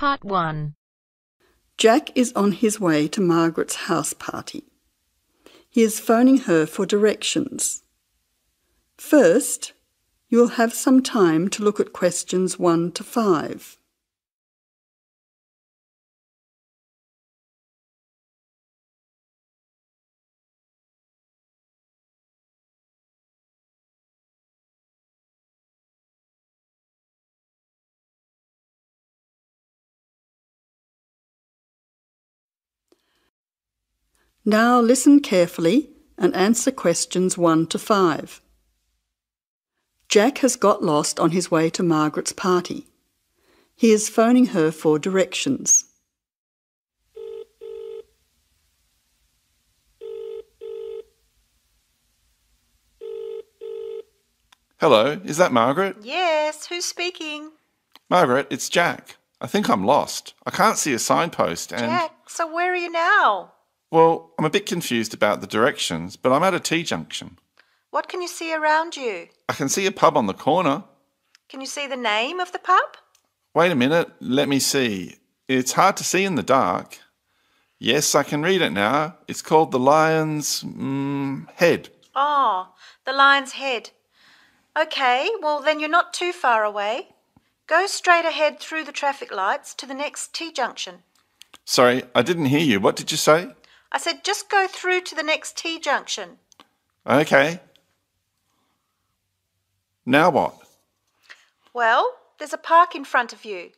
Part 1. Jack is on his way to Margaret's house party. He is phoning her for directions. First, you'll have some time to look at questions 1 to 5. Now listen carefully and answer questions 1 to 5. Jack has got lost on his way to Margaret's party. He is phoning her for directions. Hello, is that Margaret? Yes, who's speaking? Margaret, it's Jack. I think I'm lost. I can't see a signpost and... Jack, so where are you now? Well, I'm a bit confused about the directions, but I'm at a T-junction. What can you see around you? I can see a pub on the corner. Can you see the name of the pub? Wait a minute, let me see. It's hard to see in the dark. Yes, I can read it now. It's called the Lion's Head. Oh, the Lion's Head. Okay, well then you're not too far away. Go straight ahead through the traffic lights to the next T-junction. Sorry, I didn't hear you. What did you say? I said, just go through to the next T-junction. Okay. Now what? Well, there's a park in front of you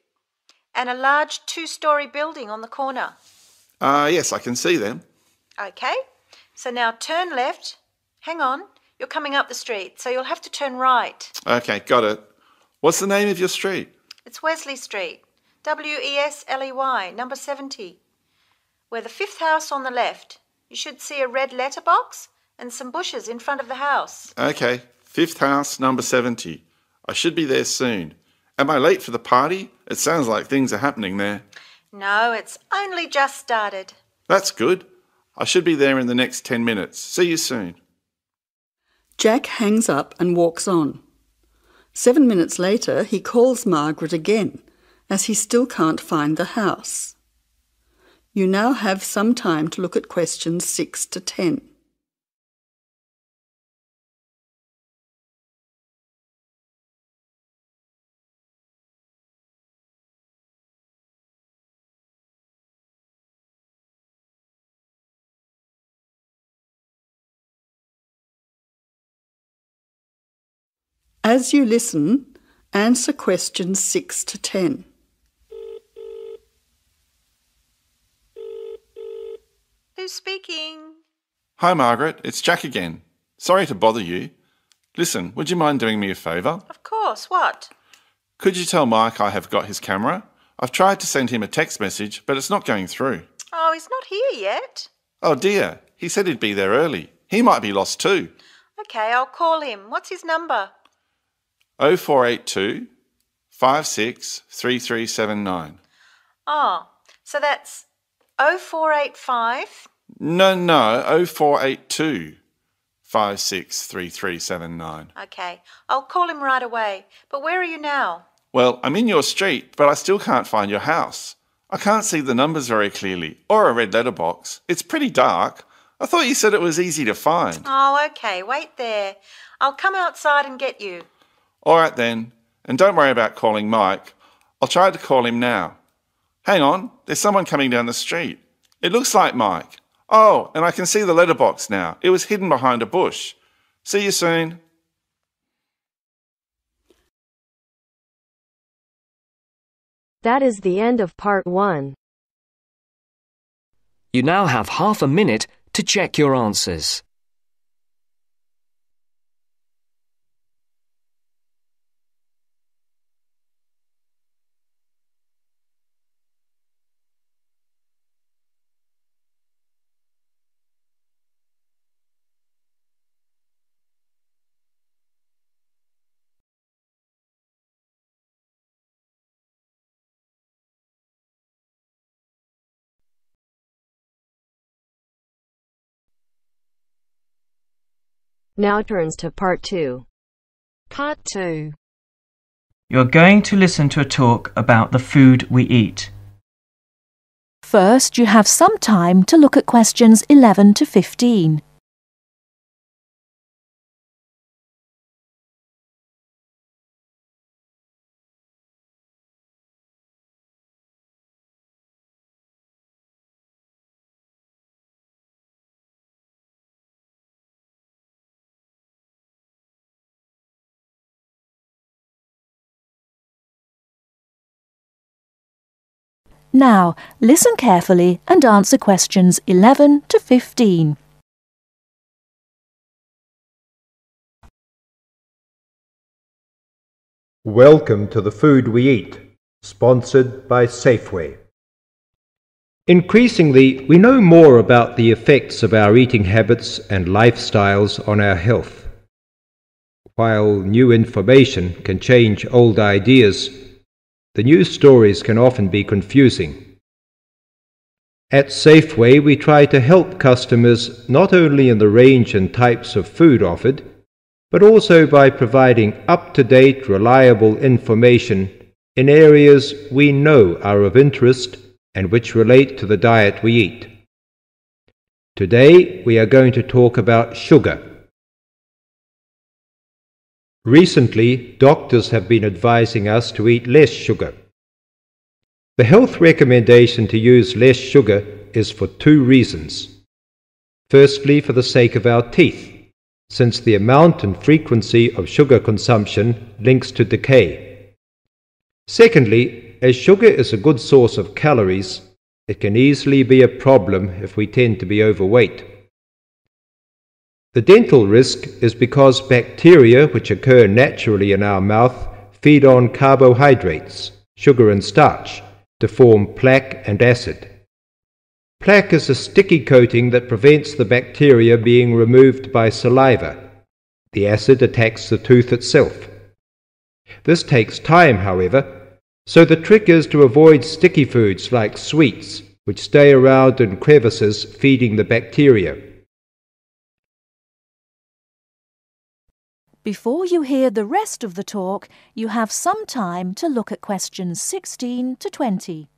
and a large 2-storey building on the corner. Yes, I can see them. Okay. So now turn left. Hang on. You're coming up the street, so you'll have to turn right. Okay, got it. What's the name of your street? It's Wesley Street, W-E-S-L-E-Y, number 70. We're the 5th house on the left. You should see a red letterbox and some bushes in front of the house. Okay, 5th house, number 70. I should be there soon. Am I late for the party? It sounds like things are happening there. No, it's only just started. That's good. I should be there in the next 10 minutes. See you soon. Jack hangs up and walks on. 7 minutes later, he calls Margaret again, as he still can't find the house. You now have some time to look at questions 6 to 10. As you listen, answer questions 6 to 10. Speaking. Hi, Margaret. It's Jack again. Sorry to bother you. Listen, would you mind doing me a favour? Of course. What? Could you tell Mike I have got his camera? I've tried to send him a text message, but it's not going through. Oh, he's not here yet. Oh, dear. He said he'd be there early. He might be lost too. Okay, I'll call him. What's his number? 0482 563379. Oh, so that's 0485... No, 0482 563379. Okay, I'll call him right away. But where are you now? Well, I'm in your street, but I still can't find your house. I can't see the numbers very clearly, or a red letterbox. It's pretty dark. I thought you said it was easy to find. Oh, okay, wait there. I'll come outside and get you. All right then, and don't worry about calling Mike. I'll try to call him now. Hang on, there's someone coming down the street. It looks like Mike. Oh, and I can see the letterbox now. It was hidden behind a bush. See you soon. That is the end of part 1. You now have half a minute to check your answers. Now turns to part 2. Part 2. You're going to listen to a talk about the food we eat. First, you have some time to look at questions 11 to 15. Now, listen carefully and answer questions 11 to 15. Welcome to The Food We Eat, sponsored by Safeway. Increasingly, we know more about the effects of our eating habits and lifestyles on our health. While new information can change old ideas, the news stories can often be confusing. At Safeway, we try to help customers not only in the range and types of food offered, but also by providing up-to-date, reliable information in areas we know are of interest and which relate to the diet we eat. Today, we are going to talk about sugar. Recently, doctors have been advising us to eat less sugar. The health recommendation to use less sugar is for two reasons. Firstly, for the sake of our teeth, since the amount and frequency of sugar consumption links to decay. Secondly, as sugar is a good source of calories, it can easily be a problem if we tend to be overweight. The dental risk is because bacteria, which occur naturally in our mouth, feed on carbohydrates, sugar and starch, to form plaque and acid. Plaque is a sticky coating that prevents the bacteria being removed by saliva. The acid attacks the tooth itself. This takes time, however, so the trick is to avoid sticky foods like sweets, which stay around in crevices feeding the bacteria. Before you hear the rest of the talk, you have some time to look at questions 16 to 20.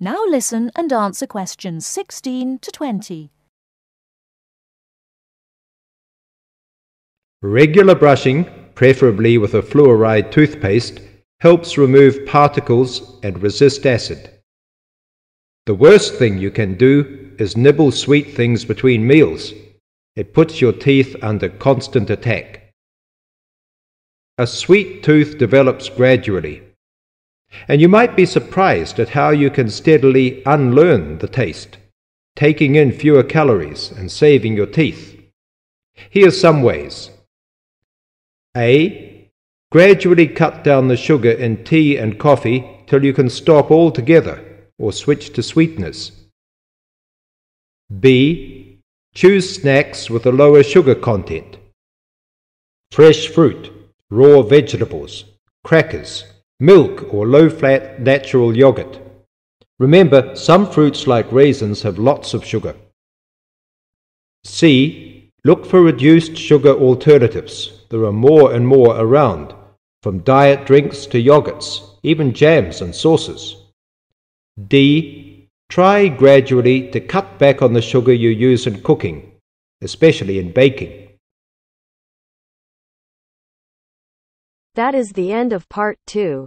Now listen and answer questions 16 to 20. Regular brushing, preferably with a fluoride toothpaste, helps remove particles and resist acid. The worst thing you can do is nibble sweet things between meals. It puts your teeth under constant attack. A sweet tooth develops gradually, and you might be surprised at how you can steadily unlearn the taste, taking in fewer calories and saving your teeth. Here are some ways. A. Gradually cut down the sugar in tea and coffee till you can stop altogether or switch to sweeteners. B. Choose snacks with a lower sugar content. Fresh fruit, raw vegetables, crackers, milk or low-fat natural yogurt. Remember, some fruits like raisins have lots of sugar. C. Look for reduced sugar alternatives. There are more and more around, from diet drinks to yogurts, even jams and sauces. D. Try gradually to cut back on the sugar you use in cooking, especially in baking. That is the end of part 2.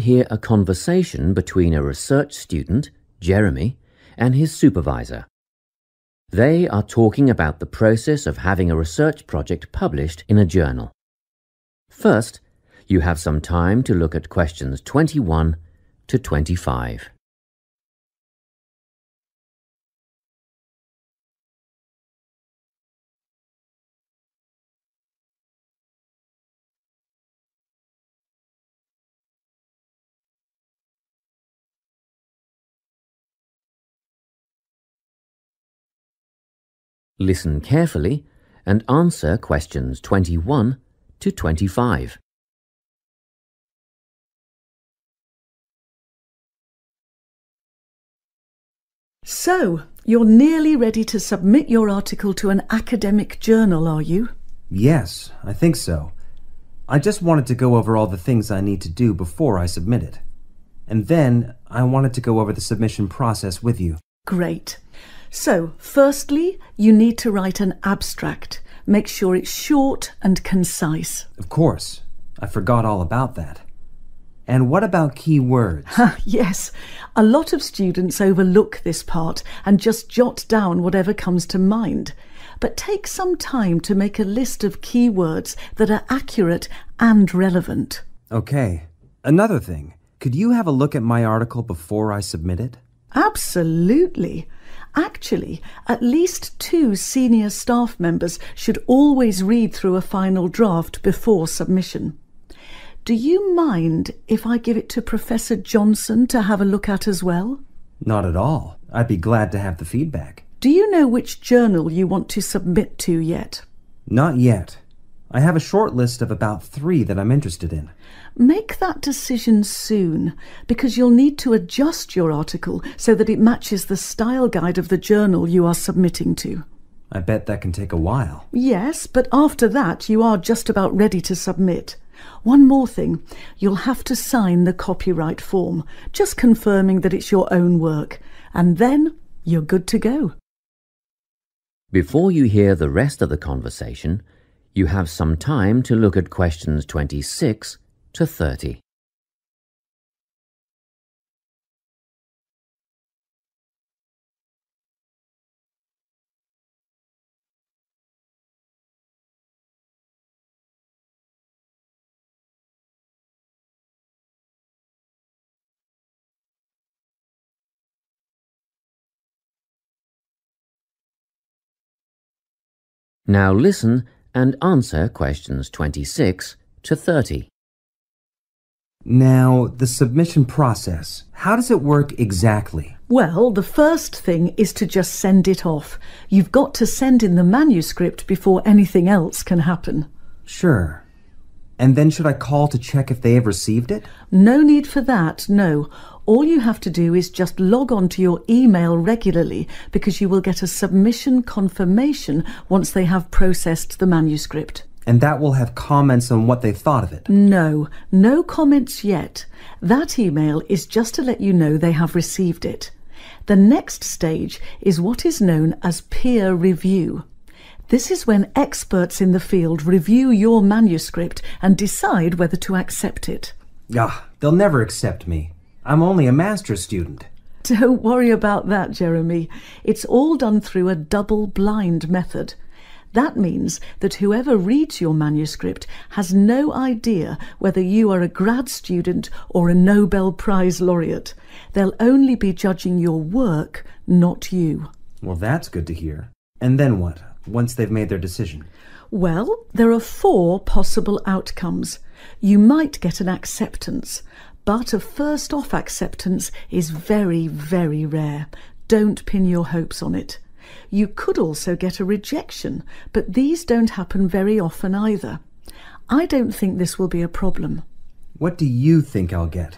Hear a conversation between a research student, Jeremy, and his supervisor. They are talking about the process of having a research project published in a journal. First, You have some time to look at questions 21 to 25. Listen carefully and answer questions 21 to 25. So, you're nearly ready to submit your article to an academic journal, are you? Yes, I think so. I just wanted to go over all the things I need to do before I submit it. And then I wanted to go over the submission process with you. Great. So, firstly, you need to write an abstract. Make sure it's short and concise. Of course. I forgot all about that. And what about key words? Yes. A lot of students overlook this part and just jot down whatever comes to mind. But take some time to make a list of key words that are accurate and relevant. Okay. Another thing. Could you have a look at my article before I submit it? Absolutely. Actually, at least 2 senior staff members should always read through a final draft before submission. Do you mind if I give it to Professor Johnson to have a look at as well? Not at all. I'd be glad to have the feedback. Do you know which journal you want to submit to yet? Not yet. I have a short list of about 3 that I'm interested in. Make that decision soon, because you'll need to adjust your article so that it matches the style guide of the journal you are submitting to. I bet that can take a while. Yes, but after that you are just about ready to submit. One more thing, you'll have to sign the copyright form, just confirming that it's your own work, and then you're good to go. Before you hear the rest of the conversation, you have some time to look at questions 26 to 30. Now listen and answer questions 26 to 30. Now, the submission process. How does it work exactly? Well, the first thing is to just send it off. You've got to send in the manuscript before anything else can happen. Sure. And then should I call to check if they have received it? No need for that, no. All you have to do is just log on to your email regularly, because you will get a submission confirmation once they have processed the manuscript. And that will have comments on what they thought of it? No, no comments yet. That email is just to let you know they have received it. The next stage is what is known as peer review. This is when experts in the field review your manuscript and decide whether to accept it. Ah, they'll never accept me. I'm only a master's student. Don't worry about that, Jeremy. It's all done through a double-blind method. That means that whoever reads your manuscript has no idea whether you are a grad student or a Nobel Prize laureate. They'll only be judging your work, not you. Well, that's good to hear. And then what, once they've made their decision? Well, there are 4 possible outcomes. You might get an acceptance, but a first-off acceptance is very, very rare. Don't pin your hopes on it. You could also get a rejection, but these don't happen very often either. I don't think this will be a problem. What do you think I'll get?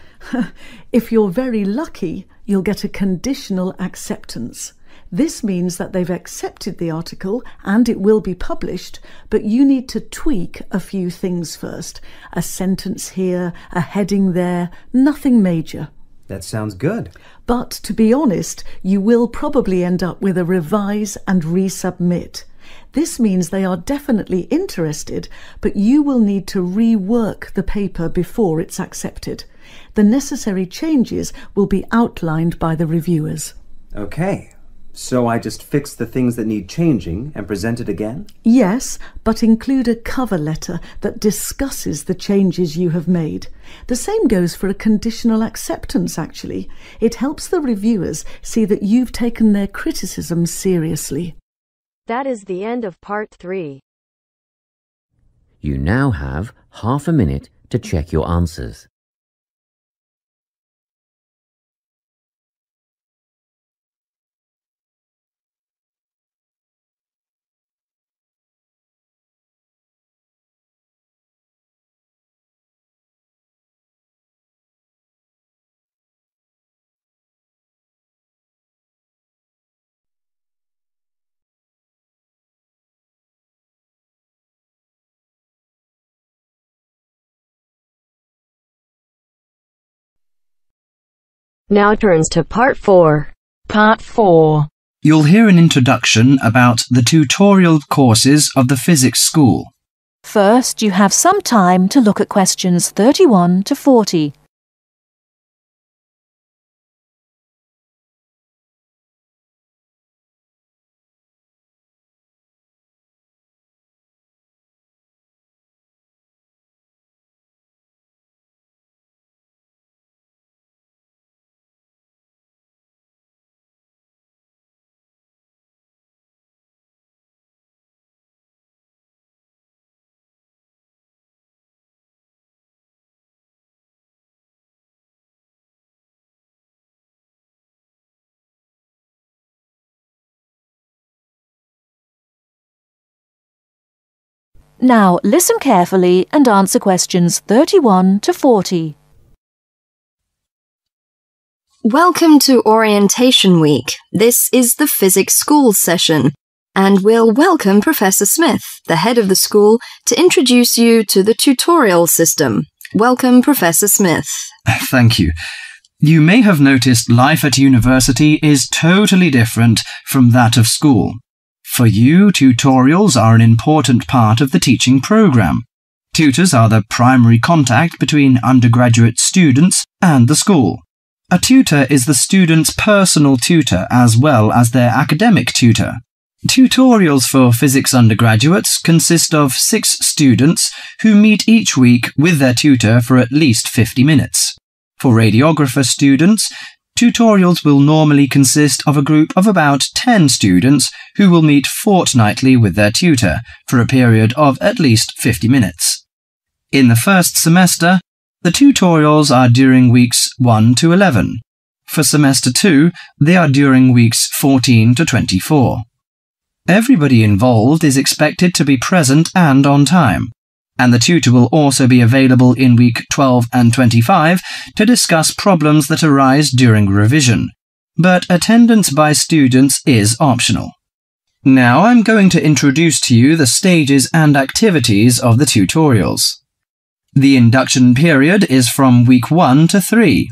If you're very lucky, you'll get a conditional acceptance. This means that they've accepted the article and it will be published, but you need to tweak a few things first. A sentence here, a heading there, nothing major. That sounds good. But to be honest, you will probably end up with a revise and resubmit. This means they are definitely interested, but you will need to rework the paper before it's accepted. The necessary changes will be outlined by the reviewers. Okay, So I just fix the things that need changing and present it again? Yes, but include a cover letter that discusses the changes you have made. The same goes for a conditional acceptance, actually. It helps the reviewers see that you've taken their criticism seriously. That is the end of part 3. You now have half a minute to check your answers. Now turns to part 4. Part 4. You'll hear an introduction about the tutorial courses of the Physics School. First, you have some time to look at questions 31 to 40. Now listen carefully and answer questions 31 to 40. Welcome to Orientation Week. This is the Physics School session, and we'll welcome Professor Smith, the head of the school, to introduce you to the tutorial system. Welcome, Professor Smith. Thank you. You may have noticed life at university is totally different from that of school. For you, tutorials are an important part of the teaching program. Tutors are the primary contact between undergraduate students and the school. A tutor is the student's personal tutor as well as their academic tutor. Tutorials for physics undergraduates consist of 6 students who meet each week with their tutor for at least 50 minutes. For radiographer students, tutorials will normally consist of a group of about 10 students who will meet fortnightly with their tutor for a period of at least 50 minutes. In the first semester, the tutorials are during weeks 1 to 11. For semester 2, they are during weeks 14 to 24. Everybody involved is expected to be present and on time, and the tutor will also be available in week 12 and 25 to discuss problems that arise during revision, but attendance by students is optional. Now I'm going to introduce to you the stages and activities of the tutorials. The induction period is from week 1 to 3.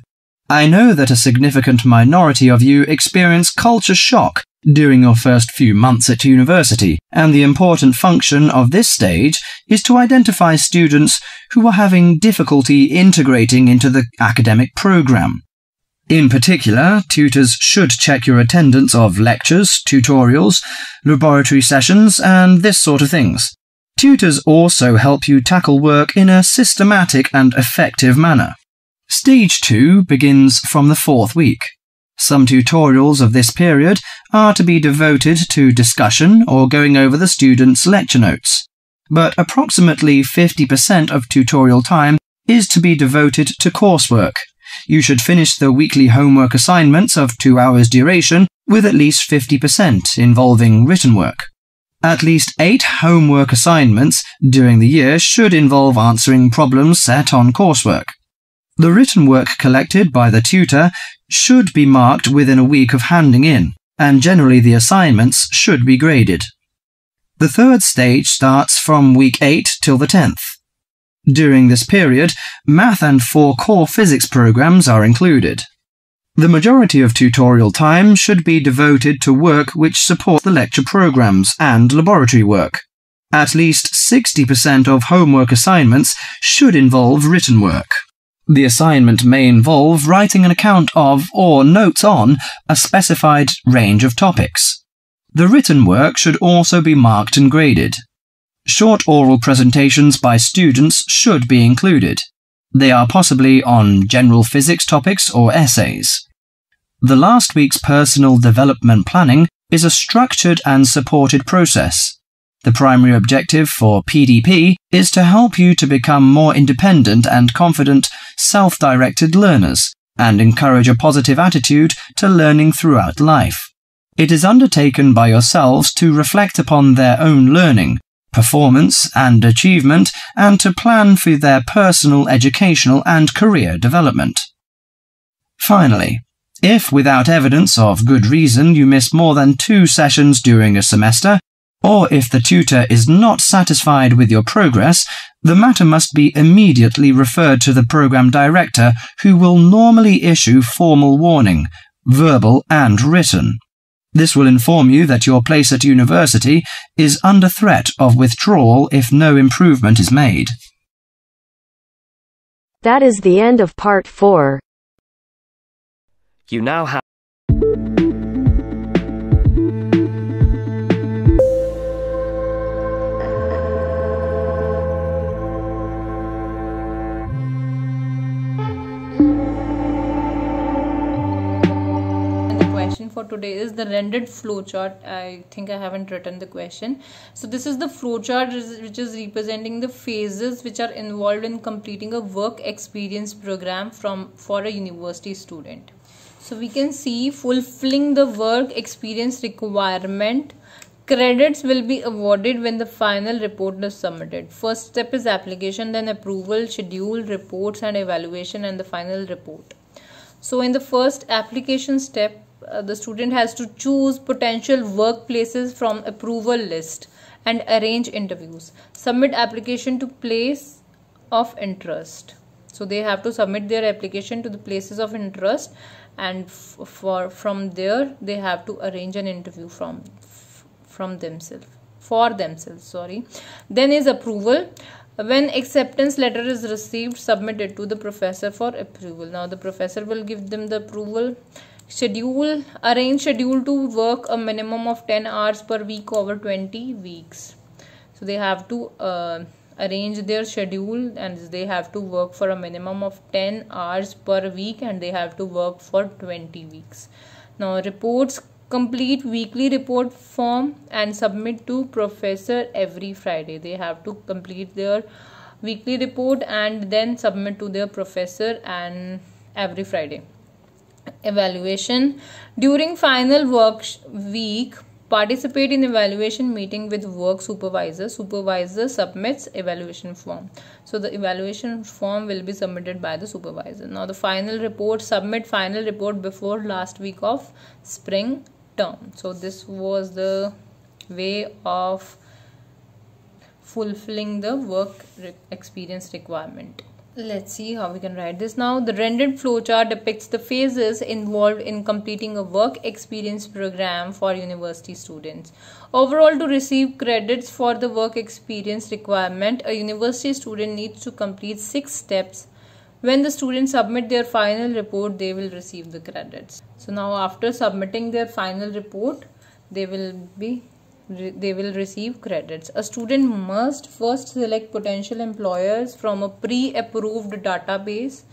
I know that a significant minority of you experience culture shock during your first few months at university, and the important function of this stage is to identify students who are having difficulty integrating into the academic program. In particular, tutors should check your attendance of lectures, tutorials, laboratory sessions, and this sort of things. Tutors also help you tackle work in a systematic and effective manner. Stage 2 begins from the 4th week. Some tutorials of this period are to be devoted to discussion or going over the students' lecture notes, but approximately 50% of tutorial time is to be devoted to coursework. You should finish the weekly homework assignments of 2 hours duration with at least 50% involving written work. At least 8 homework assignments during the year should involve answering problems set on coursework. The written work collected by the tutor should be marked within a week of handing in, and generally the assignments should be graded. The third stage starts from week 8 till the 10th. During this period, math and 4 core physics programs are included. The majority of tutorial time should be devoted to work which supports the lecture programs and laboratory work. At least 60% of homework assignments should involve written work. The assignment may involve writing an account of, or notes on, a specified range of topics. The written work should also be marked and graded. Short oral presentations by students should be included. They are possibly on general physics topics or essays. The last week's personal development planning is a structured and supported process. The primary objective for PDP is to help you to become more independent and confident, self-directed learners, and encourage a positive attitude to learning throughout life. It is undertaken by yourselves to reflect upon their own learning, performance, and achievement, and to plan for their personal, educational, and career development. Finally, if without evidence of good reason you miss more than 2 sessions during a semester, or if the tutor is not satisfied with your progress, the matter must be immediately referred to the program director, who will normally issue formal warning, verbal and written. This will inform you that your place at university is under threat of withdrawal if no improvement is made. That is the end of part 4. You now have for today is the rendered flowchart. I think I haven't written the question. So this is the flowchart which is representing the phases which are involved in completing a work experience program for a university student. So we can see fulfilling the work experience requirement. Credits will be awarded when the final report is submitted. First step is application, then approval, schedule, reports and evaluation, and the final report. So in the first application step, the student has to choose potential workplaces from approval list and arrange interviews. Submit application to place of interest. So they have to submit their application to the places of interest, and from there they have to arrange an interview for themselves. Then is approval. When acceptance letter is received, submit it to the professor for approval. Now the professor will give them the approval. Schedule, arrange schedule to work a minimum of 10 hours per week over 20 weeks. So they have to arrange their schedule, and they have to work for a minimum of 10 hours per week, and they have to work for 20 weeks. Now reports, complete weekly report form and submit to professor every Friday. They have to complete their weekly report and then submit to their professor and every Friday. Evaluation, during final work week, participate in evaluation meeting with work supervisor. Supervisor submits evaluation form. So the evaluation form will be submitted by the supervisor. Now the final report, submit final report before last week of spring term. So this was the way of fulfilling the work experience requirement. Let's see how we can write this now. The rendered flowchart depicts the phases involved in completing a work experience program for university students. Overall, to receive credits for the work experience requirement, a university student needs to complete 6 steps. When the students submit their final report, they will receive the credits. So now after submitting their final report, they will receive credits. A student must first select potential employers from a pre-approved database,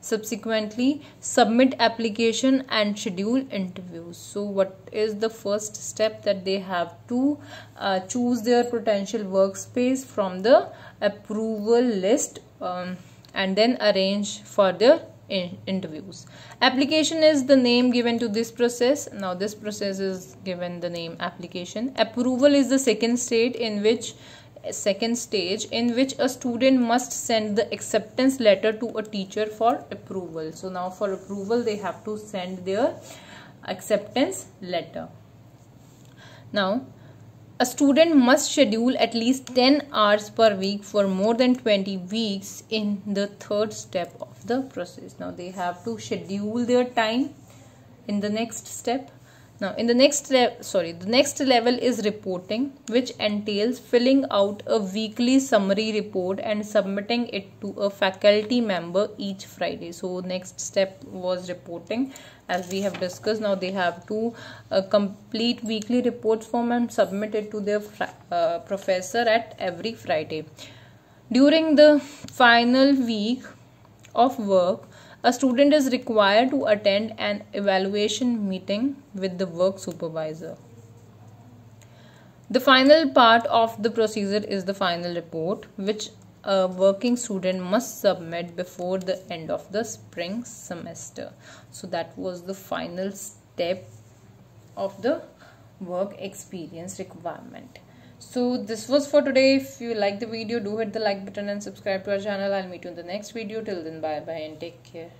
subsequently submit application and schedule interviews. So what is the first step? That they have to choose their potential workspace from the approval list and then arrange for the interviews. Application is the name given to this process. Now this process is given the name application. Approval is the second stage in which a student must send the acceptance letter to a teacher for approval. So now for approval they have to send their acceptance letter. Now a student must schedule at least 10 hours per week for more than 20 weeks in the third step of the process. Now they have to schedule their time in the next step. Now in the next level is reporting, which entails filling out a weekly summary report and submitting it to a faculty member each Friday. So next step was reporting, as we have discussed. Now they have to complete weekly reports form and submit it to their professor at every Friday. During the final week of work, a student is required to attend an evaluation meeting with the work supervisor. The final part of the procedure is the final report, which a working student must submit before the end of the spring semester. So that was the final step of the work experience requirement. So this was for today. If you like the video, do hit the like button and subscribe to our channel. I'll meet you in the next video. Till then, bye bye and take care.